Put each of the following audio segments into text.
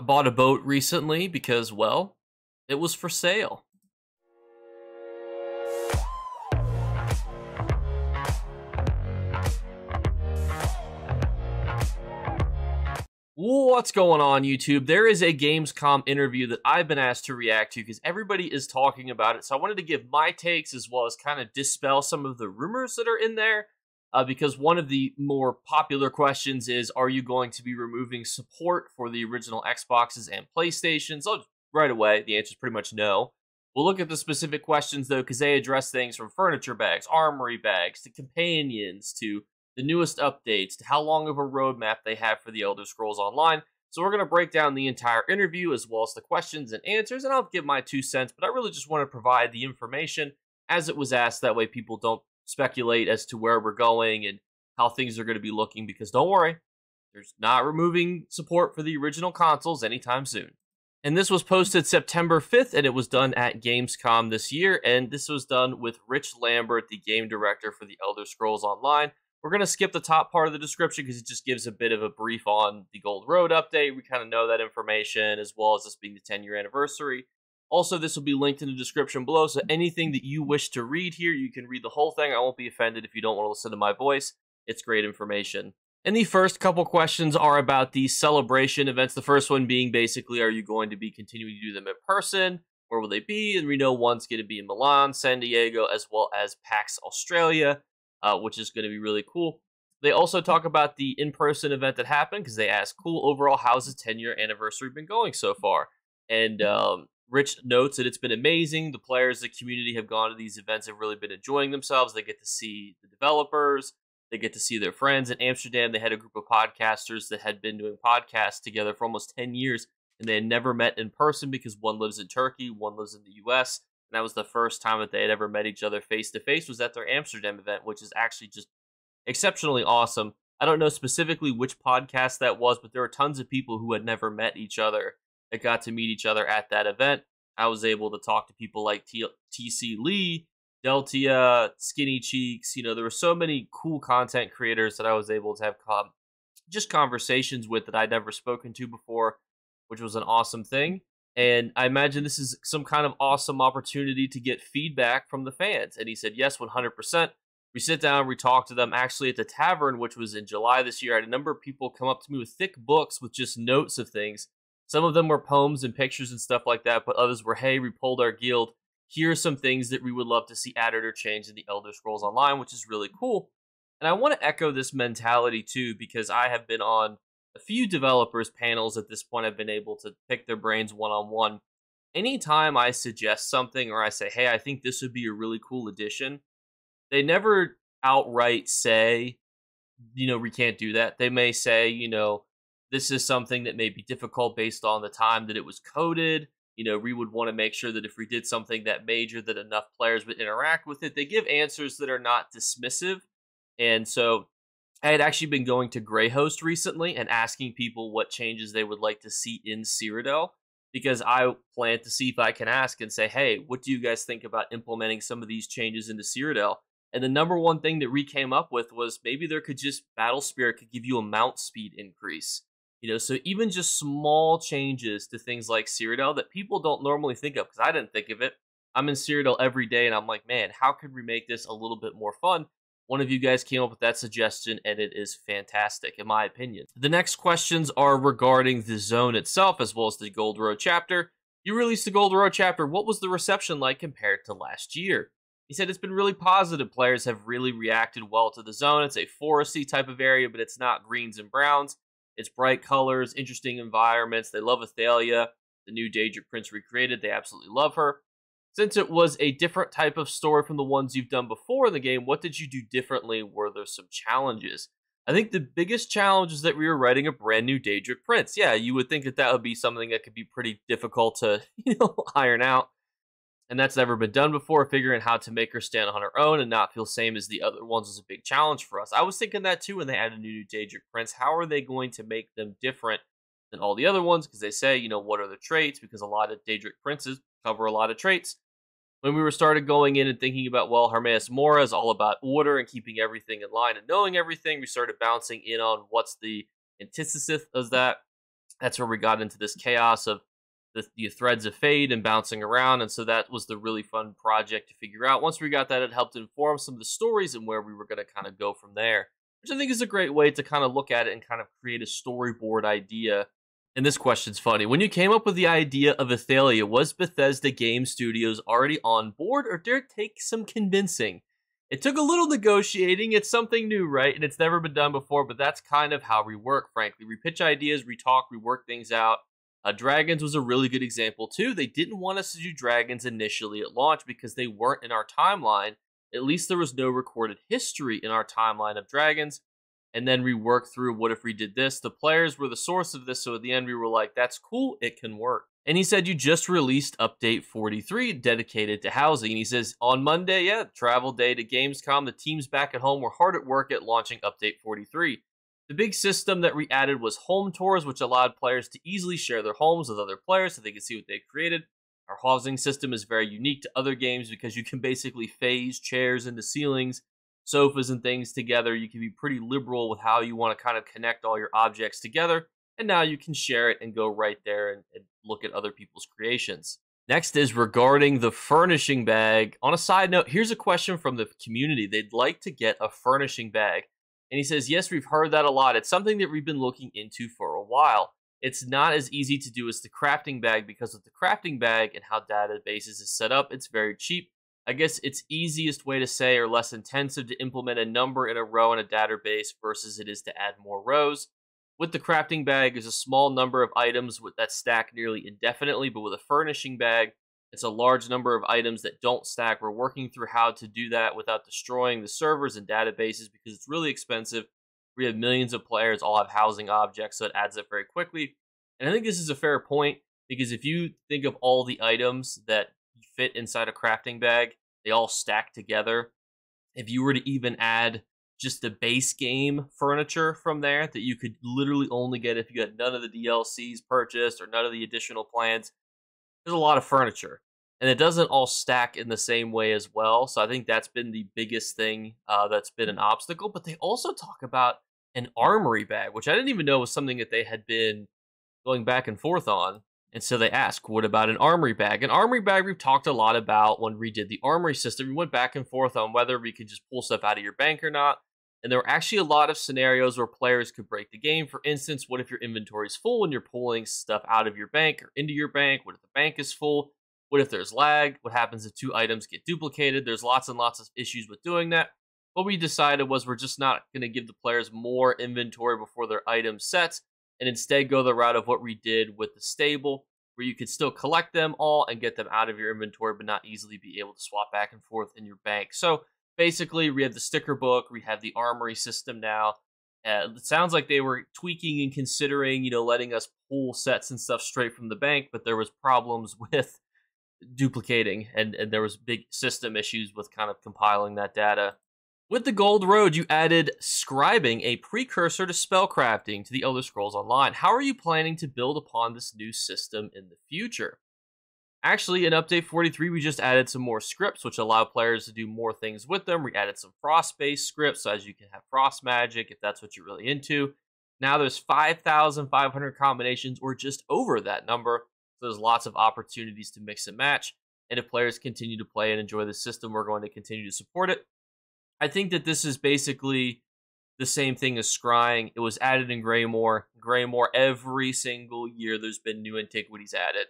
I bought a boat recently because, well, it was for sale. What's going on, YouTube? There is a Gamescom interview that I've been asked to react to because everybody is talking about it. So I wanted to give my takes as well as kind of dispel some of the rumors that are in there because one of the more popular questions is, are you going to be removing support for the original Xboxes and PlayStations? So right away, the answer is pretty much no. We'll look at the specific questions, though, because they address things from furniture bags, armory bags, to companions, to the newest updates, to how long of a roadmap they have for the Elder Scrolls Online. So we're going to break down the entire interview as well as the questions and answers, and I'll give my 2 cents, but I really just want to provide the information as it was asked. That way people don't speculate as to where we're going and how things are going to be looking, because don't worry, there's not removing support for the original consoles anytime soon. And this was posted September 5th, and it was done at Gamescom this year, and this was done with Rich Lambert, the game director for the Elder Scrolls Online. We're going to skip the top part of the description because it just gives a bit of a brief on the Gold Road update. We kind of know that information, as well as this being the 10-year anniversary. Also, this will be linked in the description below, so anything that you wish to read here, you can read the whole thing. I won't be offended if you don't want to listen to my voice. It's great information. And the first couple questions are about the celebration events. The first one being basically, are you going to be continuing to do them in person? Where will they be? And we know one's going to be in Milan, San Diego, as well as PAX Australia. Which is going to be really cool. They also talk about the in-person event that happened because they asked, cool, overall, how's the 10-year anniversary been going so far? And Rich notes that it's been amazing. The players, the community have gone to these events, have really been enjoying themselves. They get to see the developers. They get to see their friends. In Amsterdam, they had a group of podcasters that had been doing podcasts together for almost 10 years, and they had never met in person because one lives in Turkey, one lives in the U.S., and that was the first time that they had ever met each other face-to-face was at their Amsterdam event, which is actually just exceptionally awesome. I don't know specifically which podcast that was, but there were tons of people who had never met each other that got to meet each other at that event. I was able to talk to people like TC Lee, Deltia, Skinny Cheeks. You know, there were so many cool content creators that I was able to have just conversations with that I'd never spoken to before, which was an awesome thing. And I imagine this is some kind of awesome opportunity to get feedback from the fans. And he said, yes, 100%. We sit down, we talk to them. Actually, at the tavern, which was in July this year, I had a number of people come up to me with thick books with just notes of things. Some of them were poems and pictures and stuff like that, but others were, hey, we pulled our guild. Here are some things that we would love to see added or changed in the Elder Scrolls Online, which is really cool. And I want to echo this mentality, too, because I have been on a few developers' panels at this point. I've been able to pick their brains one-on-one. Anytime I suggest something or I say, hey, I think this would be a really cool addition, they never outright say, you know, we can't do that. They may say, you know, this is something that may be difficult based on the time that it was coded. You know, we would want to make sure that if we did something that major that enough players would interact with it. They give answers that are not dismissive. And so I had actually been going to Grayhost recently and asking people what changes they would like to see in Cyrodiil, because I plan to see if I can ask and say, hey, what do you guys think about implementing some of these changes into Cyrodiil? And the number one thing that we came up with was maybe there could just, Battle Spirit could give you a Mount Speed increase. You know, so even just small changes to things like Cyrodiil that people don't normally think of, because I didn't think of it. I'm in Cyrodiil every day and I'm like, man, how could we make this a little bit more fun? One of you guys came up with that suggestion, and it is fantastic, in my opinion. The next questions are regarding the zone itself, as well as the Gold Road chapter. You released the Gold Road chapter. What was the reception like compared to last year? He said it's been really positive. Players have really reacted well to the zone. It's a foresty type of area, but it's not greens and browns. It's bright colors, interesting environments. They love Ithelia, the new Daedric Prince recreated. They absolutely love her. Since it was a different type of story from the ones you've done before in the game, what did you do differently? Were there some challenges? I think the biggest challenge is that we were writing a brand new Daedric Prince. Yeah, you would think that that would be something that could be pretty difficult to, you know, iron out. And that's never been done before. Figuring how to make her stand on her own and not feel same as the other ones was a big challenge for us. I was thinking that too when they added a new Daedric Prince. How are they going to make them different than all the other ones? Because they say, you know, what are the traits? Because a lot of Daedric Princes cover a lot of traits. When we were started going in and thinking about, well, Hermaeus Mora is all about order and keeping everything in line and knowing everything, we started bouncing in on what's the antithesis of that. that's where we got into this chaos of the threads of fate and bouncing around. And so that was the really fun project to figure out. Once we got that, it helped inform some of the stories and where we were going to kind of go from there, which I think is a great way to kind of look at it and kind of create a storyboard idea. And this question's funny. When you came up with the idea of Ithelia, was Bethesda Game Studios already on board, or did it take some convincing? It took a little negotiating. It's something new, right? And it's never been done before, but that's kind of how we work, frankly. We pitch ideas, we talk, we work things out. Dragons was a really good example, too. They didn't want us to do Dragons initially at launch because they weren't in our timeline. At least there was no recorded history in our timeline of Dragons. And then we worked through, what if we did this? The players were the source of this, so at the end we were like, that's cool, it can work. And he said, you just released Update 43 dedicated to housing. And he says, on Monday, yeah, travel day to Gamescom, the teams back at home were hard at work at launching Update 43. The big system that we added was home tours, which allowed players to easily share their homes with other players so they could see what they created. Our housing system is very unique to other games because you can basically phase chairs into ceilings, sofas and things together. You can be pretty liberal with how you want to kind of connect all your objects together, and now you can share it and go right there and look at other people's creations. Next is regarding the furnishing bag. On a side note, here's a question from the community. They'd like to get a furnishing bag. And he says, yes, we've heard that a lot. It's something that we've been looking into for a while. It's not as easy to do as the crafting bag because with the crafting bag and how databases is set up, it's very cheap. I guess it's easiest way to say, or less intensive to implement a number in a row in a database versus it is to add more rows. With the crafting bag, there's a small number of items that stack nearly indefinitely, but with a furnishing bag, it's a large number of items that don't stack. We're working through how to do that without destroying the servers and databases because it's really expensive. We have millions of players, all have housing objects, so it adds up very quickly. And I think this is a fair point because if you think of all the items that fit inside a crafting bag, they all stack together. If you were to even add just the base game furniture from there that you could literally only get if you had none of the DLCs purchased or none of the additional plans, there's a lot of furniture. And it doesn't all stack in the same way as well. So I think that's been the biggest thing that's been an obstacle. But they also talk about an armory bag, which I didn't even know was something that they had been going back and forth on. And so they ask, what about an armory bag? An armory bag we've talked a lot about when we did the armory system. We went back and forth on whether we could just pull stuff out of your bank or not. And there were actually a lot of scenarios where players could break the game. For instance, what if your inventory is full and you're pulling stuff out of your bank or into your bank? What if the bank is full? What if there's lag? What happens if two items get duplicated? There's lots and lots of issues with doing that. What we decided was we're just not going to give the players more inventory before their item sets, and instead go the route of what we did with the stable, where you could still collect them all and get them out of your inventory, but not easily be able to swap back and forth in your bank. So basically, we have the sticker book, we have the armory system now. It sounds like they were tweaking and considering, you know, letting us pull sets and stuff straight from the bank, but there was problems with duplicating, and there was big system issues with kind of compiling that data. With the Gold Road, you added scribing, a precursor to spellcrafting, to the Elder Scrolls Online. How are you planning to build upon this new system in the future? Actually, in Update 43, we just added some more scripts, which allow players to do more things with them. We added some frost-based scripts, so as you can have frost magic, if that's what you're really into. Now there's 5,500 combinations, or just over that number, so there's lots of opportunities to mix and match. And if players continue to play and enjoy the system, we're going to continue to support it. I think that this is basically the same thing as scrying. It was added in Graymoor. Graymoor, every single year, there's been new antiquities added.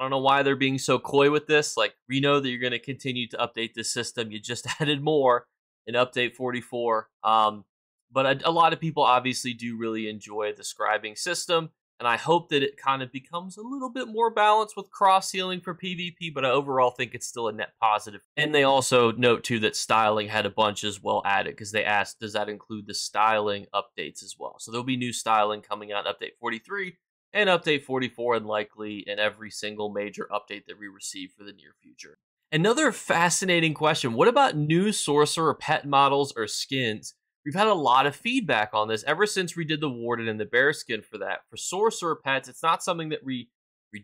I don't know why they're being so coy with this. Like, we know that you're going to continue to update this system. You just added more in Update 44. But a lot of people obviously do really enjoy the scribing system. And I hope that it kind of becomes a little bit more balanced with cross-healing for PvP, but I overall think it's still a net positive. And they also note, too, that styling had a bunch as well added, because they asked, does that include the styling updates as well? So there'll be new styling coming out in Update 43 and Update 44, and likely in every single major update that we receive for the near future. Another fascinating question, what about new sorcerer pet models or skins? We've had a lot of feedback on this ever since we did the Warden and the Bearskin for that. For sorcerer pets, it's not something that we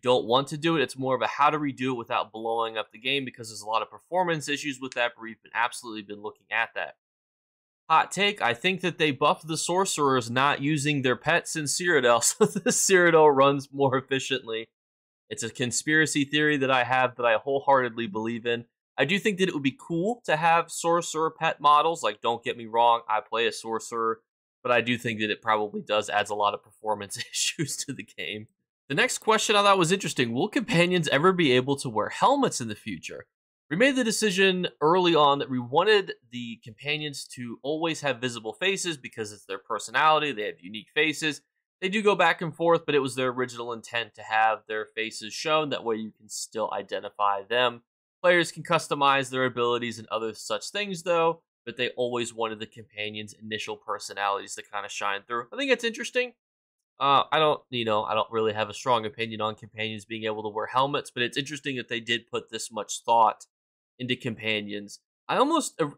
don't want to do it. It's more of a how do we do it without blowing up the game because there's a lot of performance issues with that, but we've absolutely been looking at that. Hot take, I think that they buffed the sorcerers not using their pets in Cyrodiil, so the Cyrodiil runs more efficiently. It's a conspiracy theory that I have that I wholeheartedly believe in. I do think that it would be cool to have sorcerer pet models. Like, don't get me wrong, I play a sorcerer, but I do think that it probably does adds a lot of performance issues to the game. The next question I thought was interesting. Will companions ever be able to wear helmets in the future? We made the decision early on that we wanted the companions to always have visible faces because it's their personality. They have unique faces. They do go back and forth, but it was their original intent to have their faces shown. That way you can still identify them. Players can customize their abilities and other such things, though, but they always wanted the companions' initial personalities to kind of shine through. I think it's interesting. I don't really have a strong opinion on companions being able to wear helmets, but it's interesting that they did put this much thought into companions.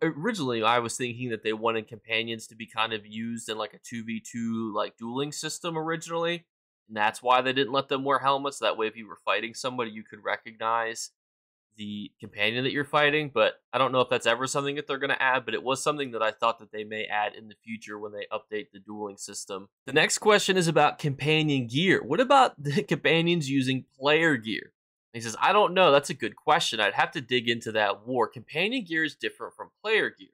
Originally, I was thinking that they wanted companions to be kind of used in like a 2v2 like dueling system originally, and that's why they didn't let them wear helmets. That way, if you were fighting somebody, you could recognize the companion that you're fighting, but I don't know if that's ever something that they're going to add, but it was something that I thought that they may add in the future when they update the dueling system. The next question is about companion gear. What about the companions using player gear? And he says, I don't know. That's a good question. I'd have to dig into that war. Companion gear is different from player gear.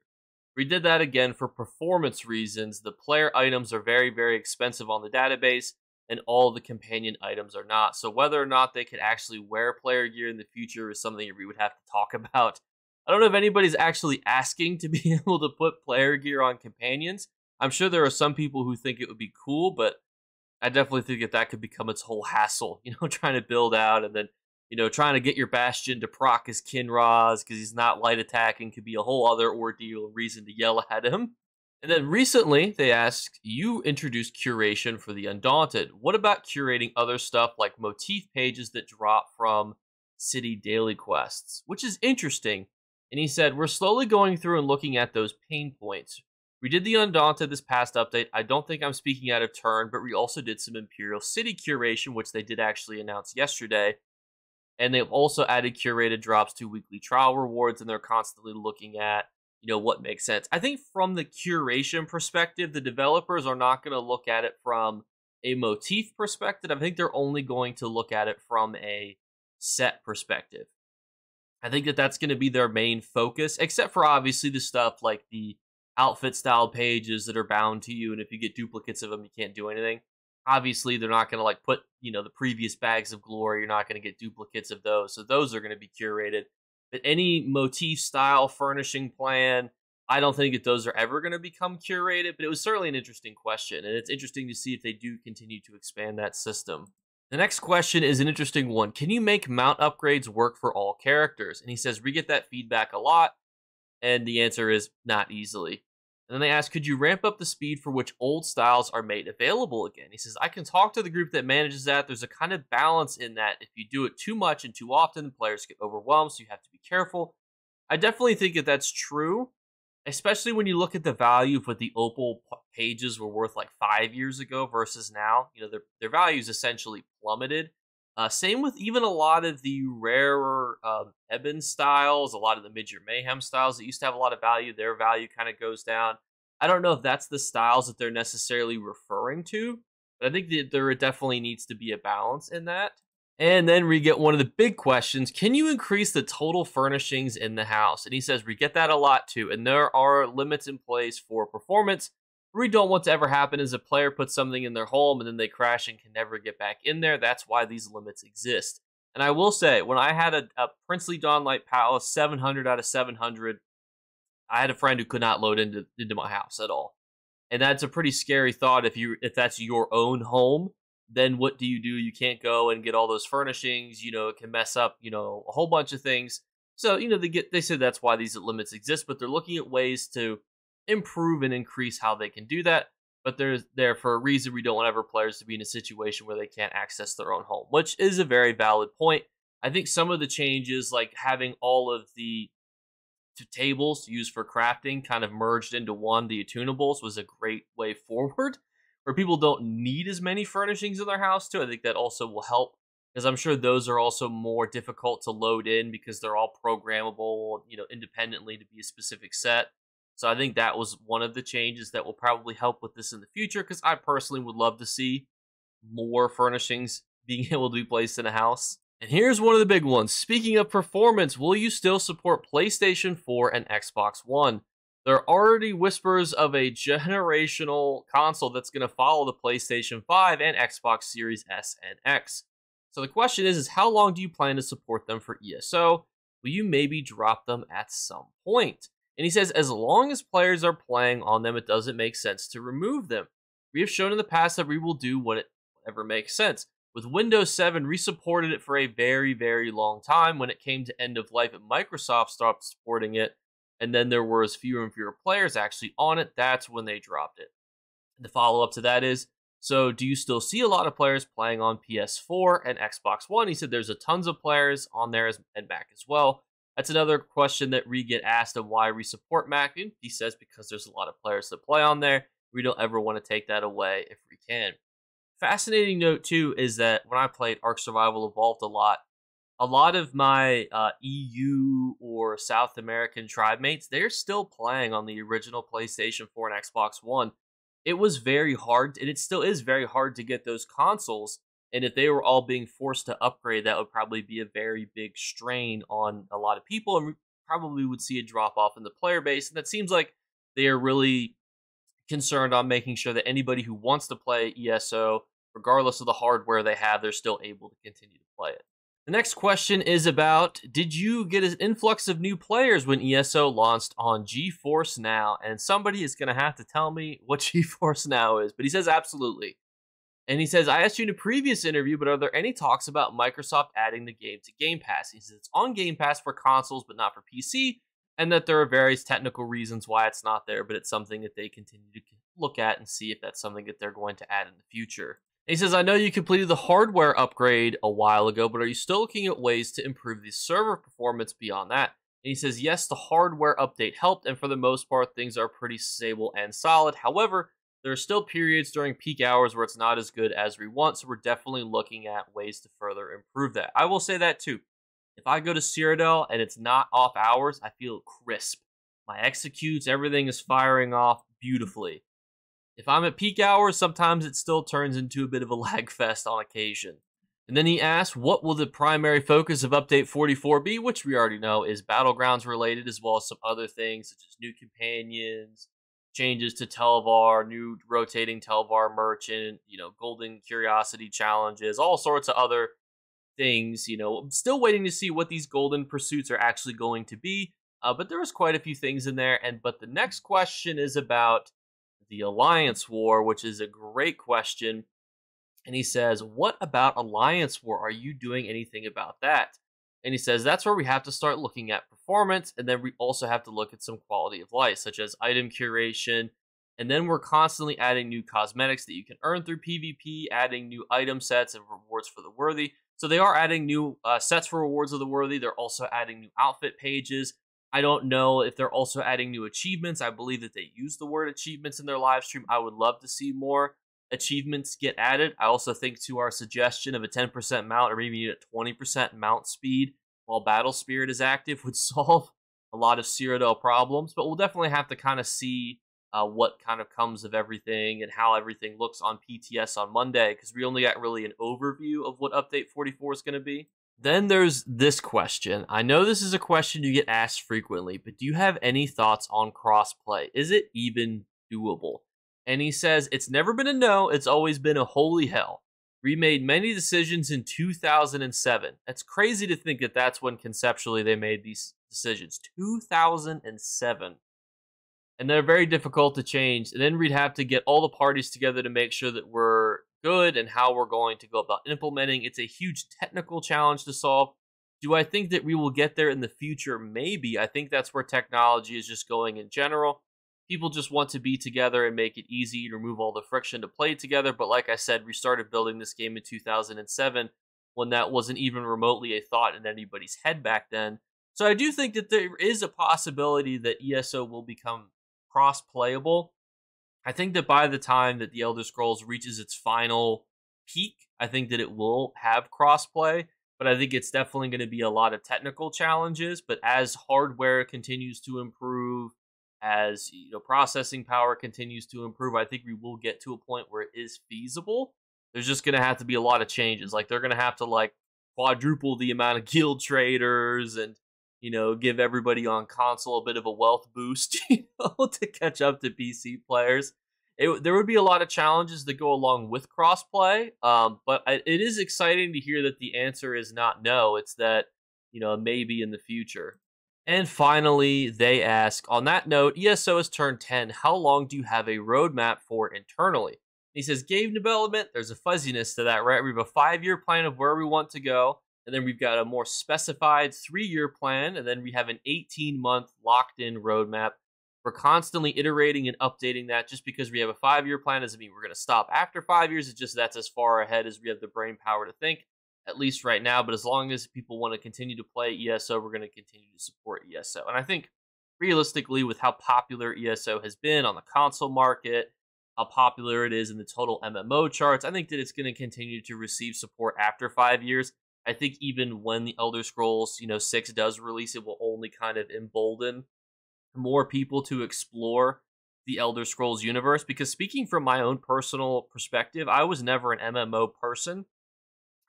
We did that again for performance reasons. The player items are very, very expensive on the database, and all the companion items are not. So whether or not they could actually wear player gear in the future is something we would have to talk about. I don't know if anybody's actually asking to be able to put player gear on companions. I'm sure there are some people who think it would be cool, but I definitely think that that could become its whole hassle, you know, trying to build out and then, you know, trying to get your Bastion to proc his Kinraz because he's not light attacking could be a whole other ordeal, reason to yell at him. And then recently, they asked, you introduced curation for the Undaunted. What about curating other stuff like motif pages that drop from city daily quests? Which is interesting. And he said, we're slowly going through and looking at those pain points. We did the Undaunted this past update. I don't think I'm speaking out of turn, but we also did some Imperial City curation, which they did actually announce yesterday. And they've also added curated drops to weekly trial rewards, and they're constantly looking at, you know, what makes sense. I think from the curation perspective, the developers are not going to look at it from a motif perspective. I think they're only going to look at it from a set perspective. I think that that's going to be their main focus, except for obviously the stuff like the outfit style pages that are bound to you. And if you get duplicates of them, you can't do anything. Obviously, they're not going to like put, you know, the previous bags of glory. You're not going to get duplicates of those. So those are going to be curated. But any motif style furnishing plan, I don't think that those are ever going to become curated, but it was certainly an interesting question, and it's interesting to see if they do continue to expand that system. The next question is an interesting one. Can you make mount upgrades work for all characters? And he says, we get that feedback a lot, and the answer is not easily. And then they ask, could you ramp up the speed for which old styles are made available again? He says, I can talk to the group that manages that. There's a kind of balance in that. If you do it too much and too often, the players get overwhelmed, so you have to be careful. I definitely think that that's true, especially when you look at the value of what the Opal pages were worth like 5 years ago versus now. You know, their values essentially plummeted. Same with even a lot of the rarer Ebon styles, a lot of the Midgard Mayhem styles that used to have a lot of value. Their value kind of goes down. I don't know if that's the styles that they're necessarily referring to, but I think that there definitely needs to be a balance in that. And then we get one of the big questions. Can you increase the total furnishings in the house? And he says, we get that a lot too. And there are limits in place for performance. We don't want to ever happen is a player puts something in their home and then they crash and can never get back in there. That's why these limits exist. And I will say, when I had a Princely Dawnlight Palace 700 out of 700, I had a friend who could not load into my house at all. And that's a pretty scary thought. If that's your own home, then what do? You can't go and get all those furnishings. You know, it can mess up, you know, a whole bunch of things. So, you know, they said that's why these limits exist, but they're looking at ways to improve and increase how they can do that, but they're there for a reason. We don't want ever players to be in a situation where they can't access their own home, which is a very valid point. I think some of the changes, like having all of the tables used for crafting kind of merged into one, the attunables, was a great way forward where people don't need as many furnishings in their house too. I think that also will help, because I'm sure those are also more difficult to load in because they're all programmable, you know, independently to be a specific set. So I think that was one of the changes that will probably help with this in the future, because I personally would love to see more furnishings being able to be placed in a house. And here's one of the big ones. Speaking of performance, will you still support PlayStation 4 and Xbox One? There are already whispers of a generational console that's going to follow the PlayStation 5 and Xbox Series S and X. So the question is how long do you plan to support them for ESO? Will you maybe drop them at some point? And he says, as long as players are playing on them, it doesn't make sense to remove them. We have shown in the past that we will do whatever makes sense. With Windows 7, we supported it for a very, very long time. When it came to end of life, Microsoft stopped supporting it, and then there was fewer and fewer players actually on it. That's when they dropped it. The follow-up to that is, so do you still see a lot of players playing on PS4 and Xbox One? He said there's a tons of players on there and Mac as well. That's another question that we get asked of why we support Mac. And he says because there's a lot of players that play on there. We don't ever want to take that away if we can. Fascinating note, too, is that when I played Ark Survival Evolved a lot of my EU or South American tribe mates, they're still playing on the original PlayStation 4 and Xbox One. It was very hard, and it still is very hard to get those consoles. And if they were all being forced to upgrade, that would probably be a very big strain on a lot of people, and we probably would see a drop-off in the player base. And that seems like they are really concerned on making sure that anybody who wants to play ESO, regardless of the hardware they have, they're still able to continue to play it. The next question is about, did you get an influx of new players when ESO launched on GeForce Now? And somebody is going to have to tell me what GeForce Now is, but he says absolutely. And he says, I asked you in a previous interview, but are there any talks about Microsoft adding the game to Game Pass? He says it's on Game Pass for consoles, but not for PC, and that there are various technical reasons why it's not there, but it's something that they continue to look at and see if that's something that they're going to add in the future. And he says, I know you completed the hardware upgrade a while ago, but are you still looking at ways to improve the server performance beyond that? And he says, yes, the hardware update helped, and for the most part, things are pretty stable and solid. However, there are still periods during peak hours where it's not as good as we want, so we're definitely looking at ways to further improve that. I will say that too. If I go to Cyrodiil and it's not off hours, I feel crisp. My executes, everything is firing off beautifully. If I'm at peak hours, sometimes it still turns into a bit of a lag fest on occasion. And then he asks, what will the primary focus of Update 44 be? Which we already know is Battlegrounds related, as well as some other things such as new companions, changes to Telvar, new rotating Telvar merchant, golden curiosity challenges, all sorts of other things. I'm still waiting to see what these golden pursuits are actually going to be, but there was quite a few things in there. But the next question is about the Alliance War, which is a great question. And he says, what about Alliance War? Are you doing anything about that? And he says, that's where we have to start looking at performance. And then we also have to look at some quality of life, such as item curation. And then we're constantly adding new cosmetics that you can earn through PvP, adding new item sets and rewards for the worthy. So they are adding new sets for rewards of the worthy. They're also adding new outfit pages. I don't know if they're also adding new achievements. I believe that they use the word achievements in their live stream. I would love to see more achievements get added. I also think to our suggestion of a 10% mount or maybe a 20% mount speed while Battle Spirit is active would solve a lot of Cyrodiil problems, but we'll definitely have to kind of see what kind of comes of everything and how everything looks on PTS on Monday, because we only got really an overview of what Update 44 is going to be. Then there's this question. I know this is a question you get asked frequently, but do you have any thoughts on crossplay? Is it even doable? And he says, it's never been a no, it's always been a holy hell. We made many decisions in 2007. That's crazy to think that that's when conceptually they made these decisions. 2007. And they're very difficult to change. And then we'd have to get all the parties together to make sure that we're good and how we're going to go about implementing. It's a huge technical challenge to solve. Do I think that we will get there in the future? Maybe. I think that's where technology is just going in general. People just want to be together and make it easy to remove all the friction to play together. But like I said, we started building this game in 2007 when that wasn't even remotely a thought in anybody's head back then. So I do think that there is a possibility that ESO will become cross-playable. I think that by the time that The Elder Scrolls reaches its final peak, I think that it will have crossplay, but I think it's definitely going to be a lot of technical challenges. But as hardware continues to improve, as processing power continues to improve, I think we will get to a point where it is feasible. There's just going to have to be a lot of changes. Like, they're going to have to, like, quadruple the amount of guild traders and, give everybody on console a bit of a wealth boost, to catch up to PC players. There would be a lot of challenges that go along with crossplay, but it is exciting to hear that the answer is not no. It's that, maybe in the future. And finally, they ask, on that note, ESO has turned 10. How long do you have a roadmap for internally? And he says, game development, there's a fuzziness to that, right? We have a 5-year plan of where we want to go, and then we've got a more specified 3-year plan, and then we have an 18-month locked-in roadmap. We're constantly iterating and updating that. Just because we have a 5-year plan doesn't mean we're going to stop after 5 years. It's just that's as far ahead as we have the brain power to think, at least right now. But as long as people want to continue to play ESO, we're going to continue to support ESO. And I think realistically, with how popular ESO has been on the console market, how popular it is in the total MMO charts, I think that it's going to continue to receive support after 5 years. I think even when the Elder Scrolls 6 does release, it will only kind of embolden more people to explore the Elder Scrolls universe. Because speaking from my own personal perspective, I was never an MMO person.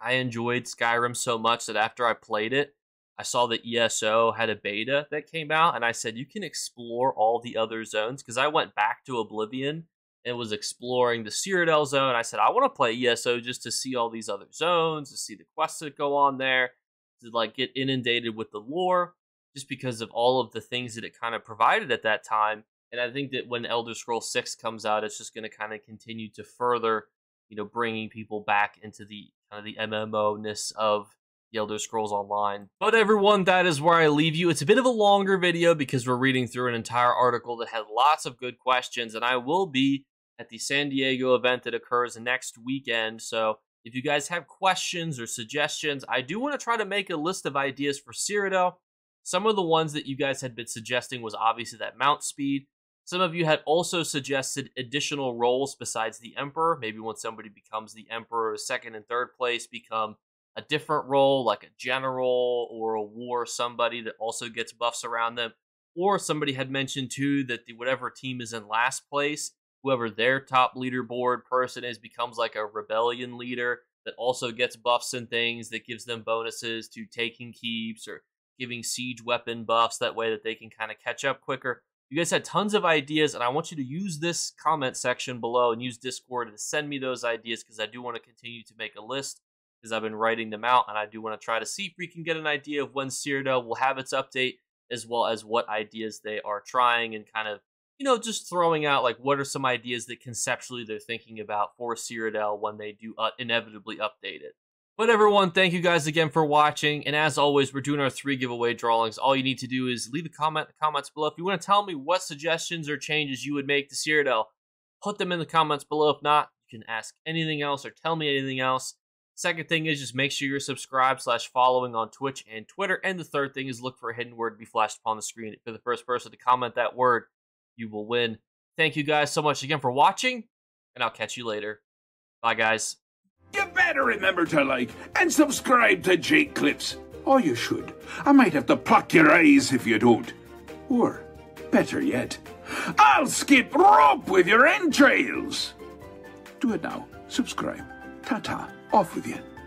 I enjoyed Skyrim so much that after I played it, I saw that ESO had a beta that came out, and I said, you can explore all the other zones, because I went back to Oblivion and was exploring the Cyrodiil zone. I said, I want to play ESO just to see all these other zones, to see the quests that go on there, to like get inundated with the lore, just because of all of the things that it kind of provided at that time. And I think that when Elder Scrolls 6 comes out, it's just going to kind of continue to further, bringing people back into the kind of the MMO-ness of the Elder Scrolls Online. But everyone, that is where I leave you. It's a bit of a longer video because we're reading through an entire article that had lots of good questions, and I will be at the San Diego event that occurs next weekend. So if you guys have questions or suggestions, I do want to try to make a list of ideas for Cyrodiil. Some of the ones that you guys had been suggesting was obviously that Mount Speed. Some of you had also suggested additional roles besides the Emperor. Maybe when somebody becomes the Emperor, second and third place become a different role, like a general or a war somebody that also gets buffs around them. Or somebody had mentioned too that whatever team is in last place, whoever their top leaderboard person is becomes like a rebellion leader that also gets buffs and things that gives them bonuses to taking keeps or giving siege weapon buffs, that way that they can kind of catch up quicker. You guys had tons of ideas, and I want you to use this comment section below and use Discord to send me those ideas, because I do want to continue to make a list, because I've been writing them out, and I do want to try to see if we can get an idea of when Cyrodiil will have its update, as well as what ideas they are trying and kind of, just throwing out like what are some ideas that conceptually they're thinking about for Cyrodiil when they do inevitably update it. But everyone, thank you guys again for watching. And as always, we're doing our 3 giveaway drawings. All you need to do is leave a comment in the comments below. If you want to tell me what suggestions or changes you would make to Cyrodiil, put them in the comments below. If not, you can ask anything else or tell me anything else. Second thing is just make sure you're subscribed /following on Twitch and Twitter. And the third thing is look for a hidden word to be flashed upon the screen. For the first person to comment that word, you will win. Thank you guys so much again for watching, and I'll catch you later. Bye, guys. You better remember to like and subscribe to Jakeclips. Or you should. I might have to pluck your eyes if you don't. Or, better yet, I'll skip rope with your entrails. Do it now. Subscribe. Ta-ta. Off with you.